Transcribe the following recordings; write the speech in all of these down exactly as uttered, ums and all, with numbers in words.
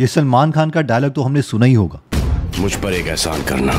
ये सलमान खान का डायलॉग तो हमने सुना ही होगा। मुझ पर एक एहसान करना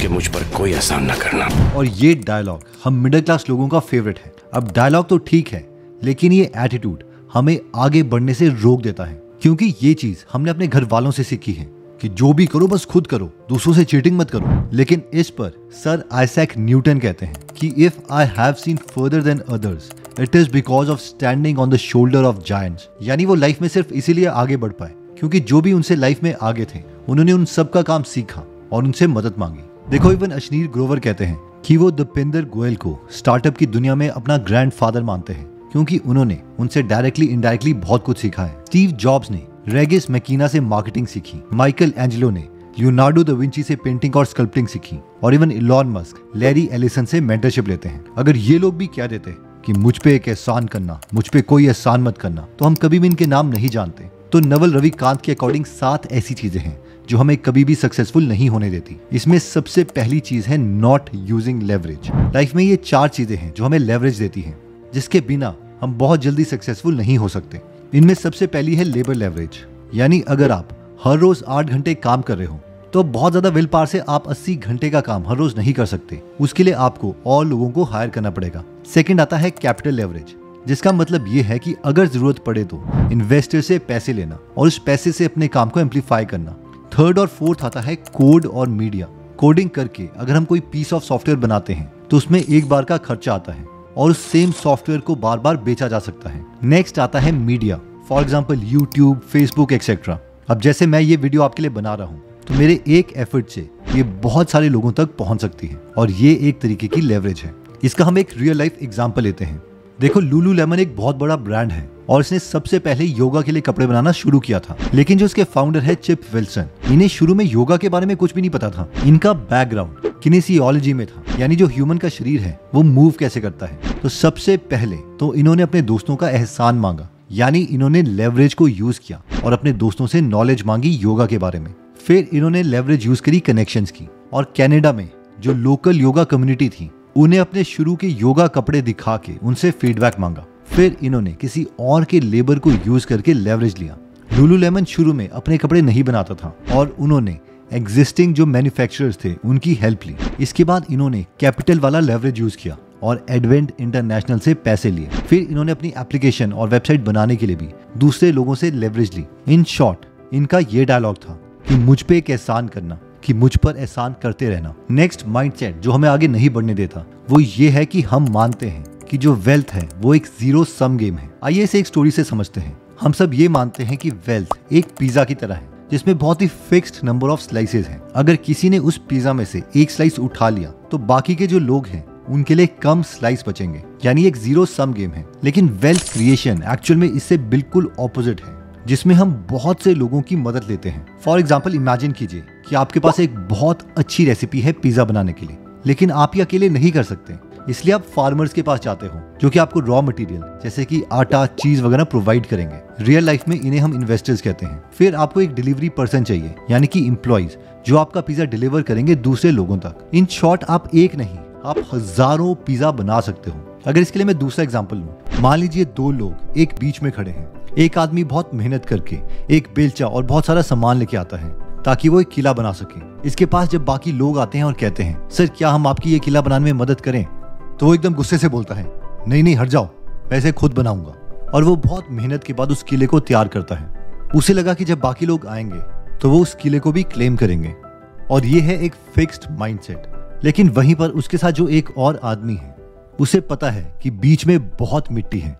कि मुझ पर कोई एहसान ना करना। और ये डायलॉग हम मिडिल क्लास लोगों का फेवरेट है। अब डायलॉग तो ठीक है, लेकिन ये एटीट्यूड हमें आगे बढ़ने से रोक देता है, क्योंकि ये चीज हमने अपने घर वालों से सीखी है कि जो भी करो बस खुद करो, दूसरों से चीटिंग मत करो। लेकिन इस पर सर आइजैक न्यूटन कहते हैं कि if I have seen further than others it is because of standing on the shoulder of giants. यानी वो लाइफ में सिर्फ इसीलिए आगे बढ़ पाए क्योंकि जो भी उनसे लाइफ में आगे थे उन्होंने उन सब का काम सीखा और उनसे मदद मांगी। देखो, इवन अशनीर ग्रोवर कहते हैं कि वो दीपेंद्र गोयल को स्टार्टअप की दुनिया में अपना ग्रैंडफादर मानते हैं क्योंकि उन्होंने उनसे डायरेक्टली इनडायरेक्टली बहुत कुछ सीखा है। स्टीव जॉब्स ने रेगिस मैकीना से मार्केटिंग सीखी, माइकल एंजेलो ने लियोनार्डो दा विंची से पेंटिंग और स्कल्प्टिंग सीखी, और even Elon Musk Larry Ellison से मेंटरशिप लेते हैं। अगर ये लोग भी क्या देते कि मुझ पे एक एहसान करना, मुझ पे कोई एहसान मत करना, तो हम कभी भी इनके नाम नहीं जानते। तो नवल रविकांत के अकॉर्डिंग सात ऐसी चीजें हैं जो हमें कभी भी सक्सेसफुल नहीं होने देती। इसमें सबसे पहली चीज है नॉट यूजिंग लेवरेज। लाइफ में ये चार चीजें हैं जो हमें लेवरेज देती हैं, जिसके बिना हम बहुत जल्दी सक्सेसफुल नहीं हो सकते। इनमें सबसे पहली है लेबर लेवरेज। यानी अगर आप हर रोज आठ घंटे काम कर रहे हो तो बहुत ज्यादा विल पावर से आप अस्सी घंटे का काम हर रोज नहीं कर सकते, उसके लिए आपको और लोगों को हायर करना पड़ेगा। सेकंड आता है कैपिटल लेवरेज, जिसका मतलब ये है कि अगर जरूरत पड़े तो इन्वेस्टर से पैसे लेना और उस पैसे से अपने काम को एम्पलीफाई करना। थर्ड और फोर्थ आता है कोड और मीडिया। कोडिंग करके अगर हम कोई पीस ऑफ सॉफ्टवेयर बनाते हैं तो उसमें एक बार का खर्चा आता है और उस सेम सॉफ्टवेयर को बार बार बेचा जा सकता है। नेक्स्ट आता है media, for example YouTube, Facebook etcetera. अब जैसे मैं ये वीडियो आपके लिए बना रहा हूँ तो मेरे एक एफर्ट से ये बहुत सारे लोगों तक पहुँच सकती है और ये एक तरीके की लेवरेज है। इसका हम एक रियल लाइफ एग्जाम्पल लेते हैं। देखो, लुलुलेमन एक बहुत बड़ा ब्रांड है और इसने सबसे पहले योगा के लिए कपड़े बनाना शुरू किया था, लेकिन जो इसके फाउंडर है चिप विल्सन, इन्हें शुरू में योगा के बारे में कुछ भी नहीं पता था। इनका बैकग्राउंड किनेसियोलॉजी में था, यानी जो ह्यूमन का शरीर है वो मूव कैसे करता है। तो सबसे पहले तो इन्होंने अपने दोस्तों का एहसान मांगा, यानी इन्होंने लेवरेज को यूज किया और अपने दोस्तों से नॉलेज मांगी योगा के बारे में। फिर इन्होंने लेवरेज यूज करी कनेक्शंस की, और कनाडा में जो लोकल योगा कम्युनिटी थी उन्हें अपने शुरू के योगा कपड़े दिखा के उनसे फीडबैक मांगा। फिर इन्होंने किसी और के लेबर को यूज करके लेवरेज लिया। लुलुलेमन शुरू में अपने कपड़े नहीं बनाता था और उन्होंने एग्जिस्टिंग जो मैन्युफैक्चरर्स थे उनकी हेल्प ली। इसके बाद इन्होंने कैपिटल वाला लेवरेज यूज किया और एडवेंट इंटरनेशनल से पैसे लिए। फिर इन्होंने अपनी एप्लीकेशन और वेबसाइट बनाने के लिए भी दूसरे लोगों से लेवरेज ली। इन शॉर्ट, इनका ये डायलॉग था कि मुझ पे एक एहसान करना, कि मुझ पर एहसान करते रहना। नेक्स्ट माइंडसेट जो हमें आगे नहीं बढ़ने देता वो ये है कि हम मानते हैं कि जो वेल्थ है वो एक जीरो सम गेम है। आइए इसे एक स्टोरी से समझते हैं। हम सब ये मानते हैं कि वेल्थ एक पिज्जा की तरह है जिसमें बहुत ही फिक्स्ड नंबर ऑफ स्लाइसेस हैं। अगर किसी ने उस पिज्जा में से एक स्लाइस उठा लिया तो बाकी के जो लोग हैं उनके लिए कम स्लाइस बचेंगे, यानी एक जीरो सम गेम है। लेकिन वेल्थ क्रिएशन एक्चुअल में इससे बिल्कुल ऑपोजिट है, जिसमें हम बहुत से लोगों की मदद लेते हैं। फॉर एग्जाम्पल इमेजिन कीजिए कि आपके पास एक बहुत अच्छी रेसिपी है पिज्जा बनाने के लिए, लेकिन आप ये अकेले नहीं कर सकते, इसलिए आप फार्मर्स के पास जाते हो जो कि आपको रॉ मटेरियल जैसे कि आटा, चीज वगैरह प्रोवाइड करेंगे। रियल लाइफ में इन्हें हम इन्वेस्टर्स कहते हैं। फिर आपको एक डिलीवरी पर्सन चाहिए, यानी कि एम्प्लॉइज जो आपका पिज्जा डिलीवर करेंगे दूसरे लोगों तक। इन शॉर्ट, आप एक नहीं, आप हजारों पिज्जा बना सकते हो। अगर इसके लिए मैं दूसरा एग्जाम्पल लूँ, मान लीजिए दो लोग एक बीच में खड़े हैं। एक आदमी बहुत मेहनत करके एक बेलचा और बहुत सारा सामान लेके आता है ताकि वो एक किला बना सके। इसके पास जब बाकी लोग आते हैं और कहते हैं, सर क्या हम आपकी ये किला बनाने में मदद करें, तो वो एकदम गुस्से से बोलता है, नहीं नहीं हट जाओ, मैं इसे खुद बनाऊंगा। और वो बहुत मेहनत के बाद उस किले को तैयार करता है। उसे लगा कि जब बाकी लोग आएंगे तो वो उस किले को भी क्लेम करेंगे। और ये है एक फिक्स्ड माइंडसेट। लेकिन वहीं पर उसके साथ जो एक और आदमी है उसे पता है कि बीच में बहुत मिट्टी है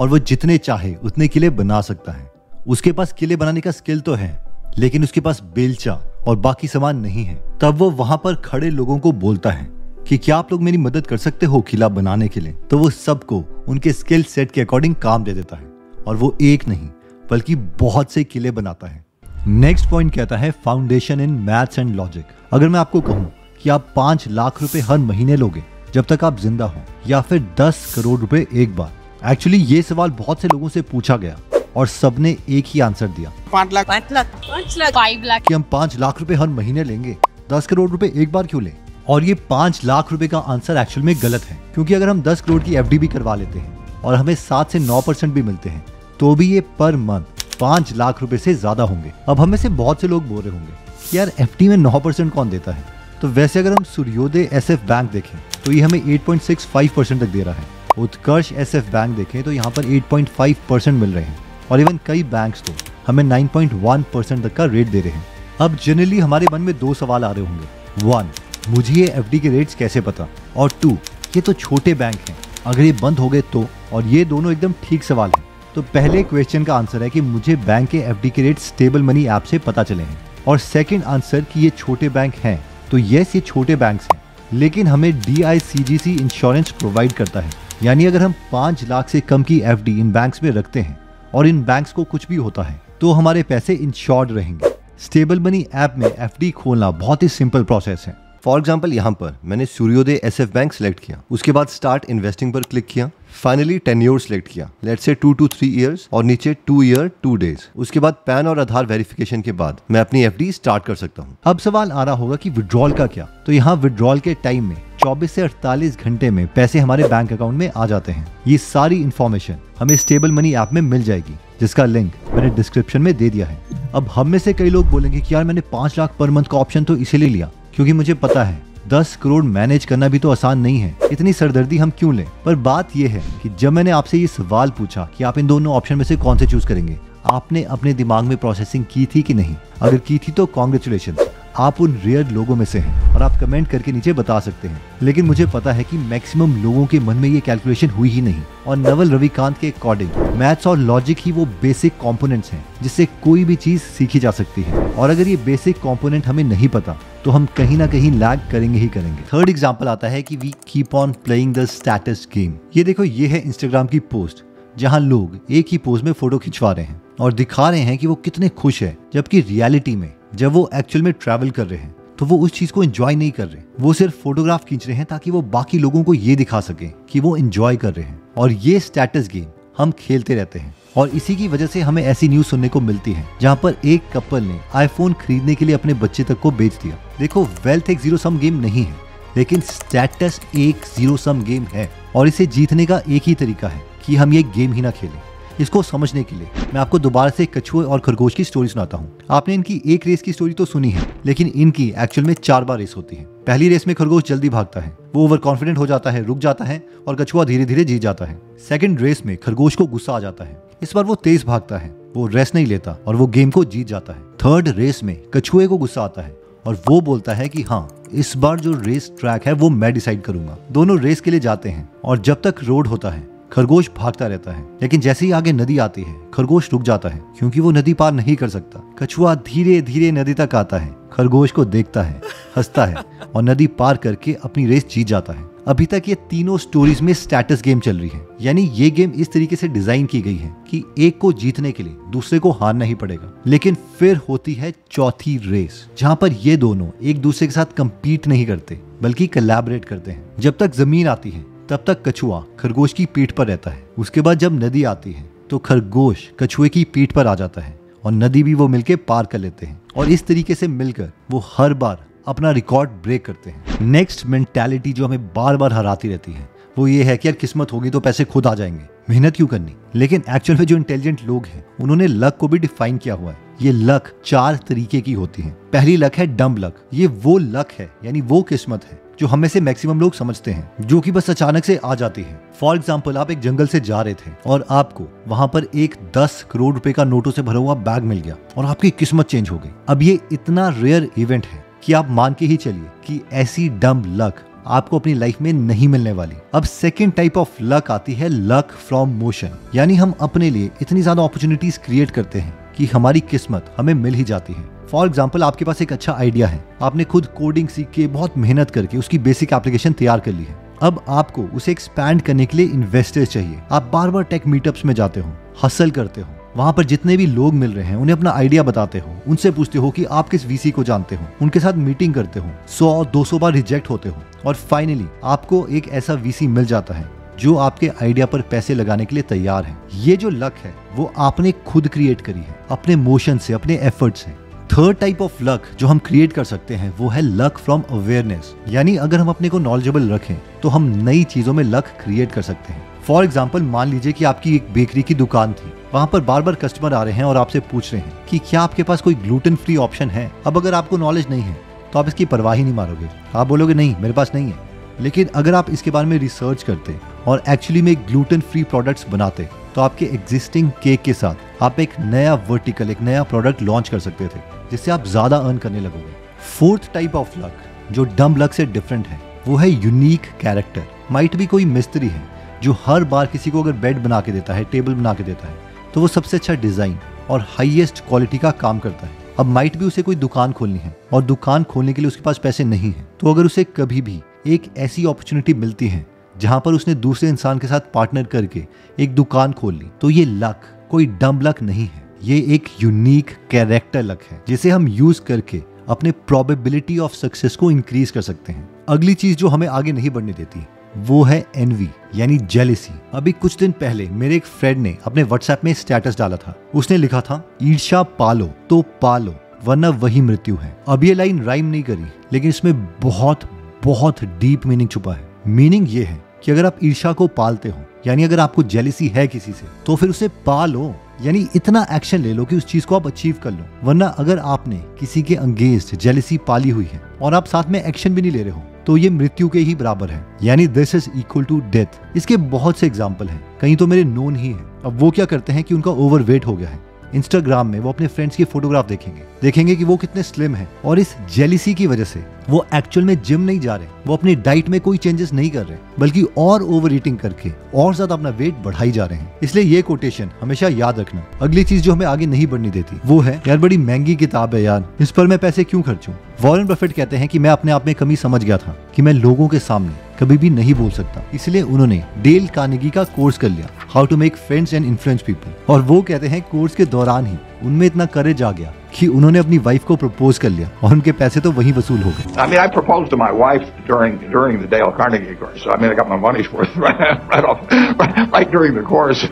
और वो जितने चाहे उतने किले बना सकता है। उसके पास किले बनाने का स्किल तो है, लेकिन उसके पास बेलचा और बाकी सामान नहीं है। तब वो वहां पर खड़े लोगों को बोलता है कि क्या आप लोग मेरी मदद कर सकते हो किला बनाने के लिए। तो वो सबको उनके स्किल सेट के अकॉर्डिंग काम दे देता है और वो एक नहीं बल्कि बहुत से किले बनाता है। नेक्स्ट पॉइंट कहता है foundation in maths and logic. अगर मैं आपको कहूँ कि आप पाँच लाख रुपए हर महीने लोगे जब तक आप जिंदा हो, या फिर दस करोड़ रुपए एक बार, एक्चुअली ये सवाल बहुत से लोगों से पूछा गया और सबने एक ही आंसर दिया, पाँच लाख पाँच लाख पाँच लाख फाइव लाख कि हम पाँच लाख रुपए हर महीने लेंगे, दस करोड़ रुपए एक बार क्यों लें। और ये पाँच लाख रुपए का आंसर एक्चुअल में गलत है, क्योंकि अगर हम दस करोड़ की एफडी भी करवा लेते हैं और हमें सात से नौ परसेंट भी मिलते हैं तो भी ये पर मंथ पाँच लाख रुपए से ज्यादा होंगे। अब हमें से बहुत से लोग बोल रहे होंगे यार एफडी में नौ परसेंट कौन देता है, तो वैसे अगर हम सूर्योदय एसएफ बैंक देखें तो ये हमें आठ पॉइंट छह पाँच परसेंट तक दे रहा है। उत्कर्ष एसएफ बैंक देखें तो यहाँ पर आठ पॉइंट पाँच परसेंट मिल रहे हैं और इवन कई बैंक्स तो हमें नौ पॉइंट एक परसेंट तक का रेट दे रहे हैं। अब जनरली हमारे मन में दो सवाल आ रहे होंगे, वन मुझे ये एफडी के रेट्स कैसे पता, और टू ये तो छोटे बैंक हैं, अगर ये बंद हो गए तो, और ये दोनों एकदम ठीक सवाल हैं। तो पहले क्वेश्चन का आंसर है कि मुझे बैंक के एफडी के रेट स्टेबल मनी ऐप से पता चले हैं, और सेकंड आंसर कि ये छोटे बैंक हैं, तो यस ये छोटे बैंक्स हैं, लेकिन हमें डीआईसीजीसी इंश्योरेंस प्रोवाइड करता है, यानी अगर हम पाँच लाख से कम की एफडी इन बैंक्स में रखते हैं और इन बैंक्स को कुछ भी होता है तो हमारे पैसे इंश्योर्ड रहेंगे। स्टेबल मनी ऐप में एफडी खोलना बहुत ही सिंपल प्रोसेस है। फॉर एग्जाम्पल यहाँ पर मैंने सूर्योदय एसएफ बैंक सेलेक्ट किया, उसके बाद स्टार्ट इन्वेस्टिंग पर क्लिक किया, फाइनली टेन्योर सेलेक्ट किया, let's say two to three years और नीचे टू ईयर टू डेज। उसके बाद पैन और आधार वेरिफिकेशन के बाद मैं अपनी एफडी स्टार्ट कर सकता हूँ। अब सवाल आ रहा होगा कि विड्रॉल का क्या, तो यहाँ विड्रॉल के टाइम में चौबीस से अड़तालीस घंटे में पैसे हमारे बैंक अकाउंट में आ जाते हैं। ये सारी इन्फॉर्मेशन हमें स्टेबल मनी ऐप में मिल जाएगी, जिसका लिंक मैंने डिस्क्रिप्शन में दे दिया है। अब हम में से कई लोग बोलेंगे कि यार मैंने पाँच लाख पर मंथ का ऑप्शन तो इसीलिए लिया क्योंकि मुझे पता है दस करोड़ मैनेज करना भी तो आसान नहीं है, इतनी सरदर्दी हम क्यों लें। पर बात यह है कि जब मैंने आपसे ये सवाल पूछा कि आप इन दोनों ऑप्शन में से कौन से चूज करेंगे, आपने अपने दिमाग में प्रोसेसिंग की थी कि नहीं? अगर की थी तो कॉन्ग्रेचुलेशन, आप उन रेयर लोगों में से हैं और आप कमेंट करके नीचे बता सकते हैं। लेकिन मुझे पता है कि मैक्सिमम लोगों के मन में ये कैलकुलेशन हुई ही नहीं, और नवल रविकांत के अकॉर्डिंग मैथ्स और लॉजिक ही वो बेसिक कंपोनेंट्स हैं जिससे कोई भी चीज सीखी जा सकती है, और अगर ये बेसिक कंपोनेंट हमें नहीं पता तो हम कहीं ना कहीं लैग करेंगे ही करेंगे। थर्ड एग्जाम्पल आता है कि we keep on playing the status game. ये देखो, ये है इंस्टाग्राम की पोस्ट जहाँ लोग एक ही पोज में फोटो खिंचवा रहे हैं और दिखा रहे हैं कि वो कितने खुश है, जबकि रियलिटी में जब वो एक्चुअल में ट्रैवल कर रहे हैं तो वो उस चीज को एंजॉय नहीं कर रहे, वो सिर्फ फोटोग्राफ खींच रहे हैं ताकि वो बाकी लोगों को ये दिखा सके कि वो एंजॉय कर रहे हैं। और ये स्टेटस गेम हम खेलते रहते हैं, और इसी की वजह से हमें ऐसी न्यूज सुनने को मिलती है जहाँ पर एक कपल ने आईफोन खरीदने के लिए अपने बच्चे तक को बेच दिया। देखो, वेल्थ एक जीरो सम गेम नहीं है, लेकिन स्टेटस एक जीरो सम गेम है, और इसे जीतने का एक ही तरीका है कि हम ये गेम ही ना खेलें। इसको समझने के लिए मैं आपको दोबारा से कछुए और खरगोश की स्टोरी सुनाता हूँ। आपने इनकी एक रेस की स्टोरी तो सुनी है, लेकिन इनकी एक्चुअल में चार बार रेस होती है। पहली रेस में खरगोश जल्दी भागता है, वो ओवर कॉन्फिडेंट हो जाता है, रुक जाता है और कछुआ धीरे धीरे जीत जाता है। सेकंड रेस में खरगोश को गुस्सा आ जाता है, इस बार वो तेज भागता है, वो रेस नहीं लेता और वो गेम को जीत जाता है। थर्ड रेस में कछुए को गुस्सा आता है और वो बोलता है कि हाँ, इस बार जो रेस ट्रैक है वो मैं डिसाइड करूंगा। दोनों रेस के लिए जाते हैं और जब तक रोड होता है खरगोश भागता रहता है, लेकिन जैसे ही आगे नदी आती है खरगोश रुक जाता है क्योंकि वो नदी पार नहीं कर सकता। कछुआ धीरे धीरे नदी तक आता है, खरगोश को देखता है, हंसता है और नदी पार करके अपनी रेस जीत जाता है। अभी तक ये तीनों स्टोरीज में स्टेटस गेम चल रही है, यानी ये गेम इस तरीके से डिजाइन की गई है कि एक को जीतने के लिए दूसरे को हारना ही पड़ेगा। लेकिन फिर होती है चौथी रेस, जहाँ पर ये दोनों एक दूसरे के साथ कम्पीट नहीं करते बल्कि कोलैबोरेट करते हैं। जब तक जमीन आती है तब तक कछुआ खरगोश की पीठ पर रहता है, उसके बाद जब नदी आती है तो खरगोश कछुए की पीठ पर आ जाता है और नदी भी वो मिलके पार कर लेते हैं, और इस तरीके से मिलकर वो हर बार अपना रिकॉर्ड ब्रेक करते हैं। नेक्स्ट मेंटालिटी जो हमें बार बार हराती रहती है वो ये है कि यार किस्मत होगी तो पैसे खुद आ जाएंगे, मेहनत क्यों करनी। लेकिन एक्चुअल में जो इंटेलिजेंट लोग हैं उन्होंने लक को भी डिफाइन किया हुआ है। ये लक चार तरीके की होती है। पहली लक है डम्ब लक, ये वो लक है यानी वो किस्मत है जो हमें से मैक्सिमम लोग समझते हैं, जो कि बस अचानक से आ जाती है। फॉर एग्जाम्पल, आप एक जंगल से जा रहे थे और आपको वहाँ पर एक दस करोड़ रुपए का नोटों से भरा हुआ बैग मिल गया और आपकी किस्मत चेंज हो गई। अब ये इतना रेयर इवेंट है कि आप मान के ही चलिए कि ऐसी डम्ब लक आपको अपनी लाइफ में नहीं मिलने वाली। अब सेकेंड टाइप ऑफ लक आती है लक फ्रॉम मोशन, यानी हम अपने लिए इतनी ज्यादा अपॉर्चुनिटीज क्रिएट करते हैं कि हमारी किस्मत हमें मिल ही जाती है। फॉर एग्जाम्पल, आपके पास एक अच्छा आइडिया है, आपने खुद कोडिंग सीख के बहुत मेहनत करके उसकी बेसिक एप्लीकेशन तैयार कर ली है। अब आपको उसे एक्सपैंड करने के लिए इन्वेस्टर्स चाहिए। आप बार बार टेक मीटअप्स में जाते हो, हसल करते हो, वहाँ पर जितने भी लोग मिल रहे हैं उन्हें अपना आइडिया बताते हो, उनसे पूछते हो कि आप किस वीसी को जानते हो, उनके साथ मीटिंग करते हो, सौ दो सौ बार रिजेक्ट होते हो और फाइनली आपको एक ऐसा वीसी मिल जाता है जो आपके आइडिया पर पैसे लगाने के लिए तैयार है। ये जो लक है वो आपने खुद क्रिएट करी है, अपने मोशन से, अपने एफर्ट से। थर्ड टाइप ऑफ लक जो हम क्रिएट कर सकते हैं वो है लक फ्रॉम अवेयरनेस, यानी अगर हम अपने को नॉलेजेबल रखें तो हम नई चीजों में लक क्रिएट कर सकते हैं। फॉर एग्जाम्पल मान लीजिए कि आपकी एक बेकरी की दुकान थी, वहाँ पर बार बार कस्टमर आ रहे हैं और आपसे पूछ रहे हैं कि क्या आपके पास कोई ग्लूटेन फ्री ऑप्शन है। अब अगर आपको नॉलेज नहीं है तो आप इसकी परवाह ही नहीं मारोगे, आप बोलोगे नहीं मेरे पास नहीं है। लेकिन अगर आप इसके बारे में रिसर्च करते और एक्चुअली में ग्लूटेन फ्री प्रोडक्ट्स बनाते तो आपके एग्जिस्टिंग केक के साथ आप एक नया वर्टिकल, एक नया प्रोडक्ट लॉन्च कर सकते थे जिससे आप ज्यादा अर्न करने लगोगे। फोर्थ टाइप ऑफ लक जो डम लक से डिफरेंट है वो है यूनिक कैरेक्टर। माइट भी कोई मिस्त्री है जो हर बार किसी को अगर बेड बना के देता है, टेबल बना के देता है, तो वो सबसे अच्छा डिजाइन और हाईएस्ट क्वालिटी का काम करता है। अब माइट भी उसे कोई दुकान खोलनी है और दुकान खोलने के लिए उसके पास पैसे नहीं है, तो अगर उसे कभी भी एक ऐसी अपॉर्चुनिटी मिलती है जहाँ पर उसने दूसरे इंसान के साथ पार्टनर करके एक दुकान खोल ली, तो ये लक कोई डम लक नहीं है, ये एक यूनिक कैरेक्टर लक है जिसे हम यूज करके अपने प्रोबेबिलिटी ऑफ सक्सेस को इंक्रीज कर सकते हैं। अगली चीज जो हमें आगे नहीं बढ़ने देती वो है एनवी यानी जेलिसी। अभी कुछ दिन पहले मेरे एक फ्रेंड ने अपने व्हाट्सएप में स्टेटस डाला था, उसने लिखा था ईर्ष्या पालो तो पालो वरना वही मृत्यु है। अब ये लाइन राइम नहीं करी, लेकिन इसमें बहुत बहुत डीप मीनिंग छुपा है। मीनिंग ये है कि अगर आप ईर्ष्या को पालते हो, यानी अगर आपको जेलिसी है किसी से, तो फिर उसे पालो, यानी इतना एक्शन ले लो कि उस चीज को आप अचीव कर लो। वरना अगर आपने किसी के अंगेंस्ट जेलिसी पाली हुई है और आप साथ में एक्शन भी नहीं ले रहे हो तो ये मृत्यु के ही बराबर है, यानी this is equal to death. इसके बहुत से एग्जाम्पल हैं, कहीं तो मेरे नोन ही हैं। अब वो क्या करते हैं कि उनका ओवरवेट हो गया है, इंस्टाग्राम में वो अपने फ्रेंड्स की फोटोग्राफ देखेंगे देखेंगे कि वो कितने स्लिम हैं, और इस जेलिसी की वजह से वो एक्चुअल में जिम नहीं जा रहे, वो अपनी डाइट में कोई चेंजेस नहीं कर रहे, बल्कि और ओवर ईटिंग करके और ज्यादा अपना वेट बढ़ाई जा रहे हैं। इसलिए ये कोटेशन हमेशा याद रखना। अगली चीज जो हमें आगे नहीं बढ़नी देती वो है यार बड़ी महंगी किताब है यार, इस पर मैं पैसे क्यों खर्चूं। वॉरेन बफेट कहते हैं कि मैं अपने आप में कमी समझ गया था कि मैं लोगों के सामने कभी भी नहीं बोल सकता, इसलिए उन्होंने डेल कार्नेगी का कोर्स कर लिया, how to make friends and influence people. और वो कहते हैं कोर्स के दौरान ही उनमें इतना करेज आ गया कि उन्होंने अपनी वाइफ को प्रपोज कर लिया और उनके पैसे तो वहीं वसूल हो गए। I mean, I proposed to my wife during during the Dale Carnegie course. So, I mean, I got my money's worth right off right, right during the course.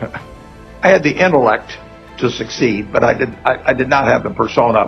I had the intellect to succeed, but I did I, I did not have the persona.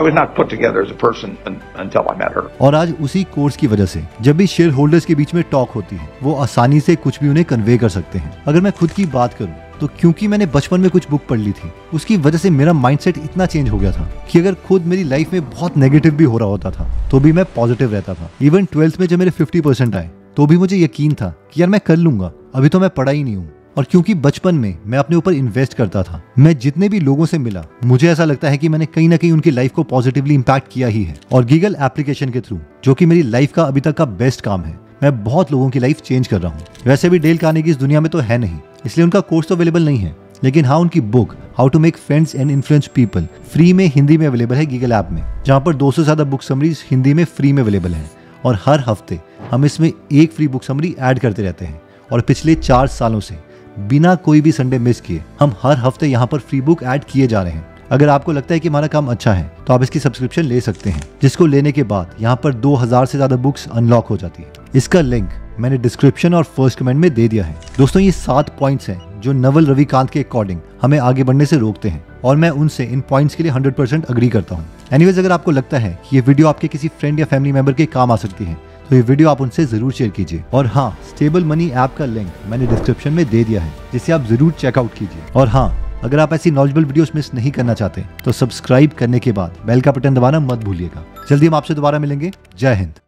I was not put together as a person until I met her. और आज उसी course की वजह से जब भी share holders के बीच में टॉक होती है वो आसानी से कुछ भी उन्हें कन्वे कर सकते हैं। अगर मैं खुद की बात करूँ तो क्योंकि मैंने बचपन में कुछ बुक पढ़ ली थी, उसकी वजह से मेरा माइंडसेट इतना चेंज हो गया था कि अगर खुद मेरी लाइफ में बहुत नेगेटिव भी हो रहा होता था तो भी मैं पॉजिटिव रहता था। इवन ट्वेल्थ में जब मेरे फिफ्टी परसेंट आए तो भी मुझे यकीन था कि यार मैं कर लूंगा, अभी तो मैं पढ़ा ही नहीं हूँ। और क्योंकि बचपन में मैं अपने ऊपर इन्वेस्ट करता था, मैं जितने भी लोगों से मिला मुझे ऐसा लगता है कि मैंने कहीं ना कहीं उनकी लाइफ को पॉजिटिवली इम्पैक्ट किया ही है। और गीगल एप्लीकेशन के थ्रू, जो कि मेरी लाइफ का अभी तक का बेस्ट काम है, मैं बहुत लोगों की लाइफ चेंज कर रहा हूँ। वैसे भी डेल कार्नेगी इस दुनिया में तो है नहीं, इसलिए उनका कोर्स तो अवेलेबल नहीं है, लेकिन हाँ उनकी book how to make friends and influence people free में हिंदी में अवेलेबल है गीगल ऐप में, जहाँ पर दो सौ से ज्यादा बुक समरीज हिंदी में फ्री में अवेलेबल हैं। और हर हफ्ते हम इसमें एक फ्री बुक समरी ऐड करते रहते हैं, और पिछले चार सालों से बिना कोई भी संडे मिस किए हम हर हफ्ते यहाँ पर फ्री बुक ऐड किए जा रहे हैं। अगर आपको लगता है कि हमारा काम अच्छा है तो आप इसकी सब्सक्रिप्शन ले सकते हैं, जिसको लेने के बाद यहाँ पर दो हजार से ज्यादा बुक्स अनलॉक हो जाती है। इसका लिंक मैंने डिस्क्रिप्शन और फर्स्ट कमेंट में दे दिया है। दोस्तों, ये सात पॉइंट्स हैं जो नवल रविकांत के अकॉर्डिंग हमें आगे बढ़ने से रोकते हैं, और मैं उनसे इन पॉइंट्स के लिए हंड्रेड परसेंट अग्री करता हूँ। एनीवेज, अगर आपको लगता है कि ये वीडियो आपके किसी फ्रेंड या फैमिली मेंबर के काम आ सकती है तो ये वीडियो आप उनसे जरूर शेयर कीजिए। और हाँ, स्टेबल मनी ऐप का लिंक मैंने डिस्क्रिप्शन में दे दिया है, जिसे आप जरूर चेकआउट कीजिए। और हाँ, अगर आप ऐसी नॉलेजेबल वीडियोस मिस नहीं करना चाहते तो सब्सक्राइब करने के बाद बेल का बटन दबाना मत भूलिएगा। जल्दी हम आपसे दोबारा मिलेंगे। जय हिंद।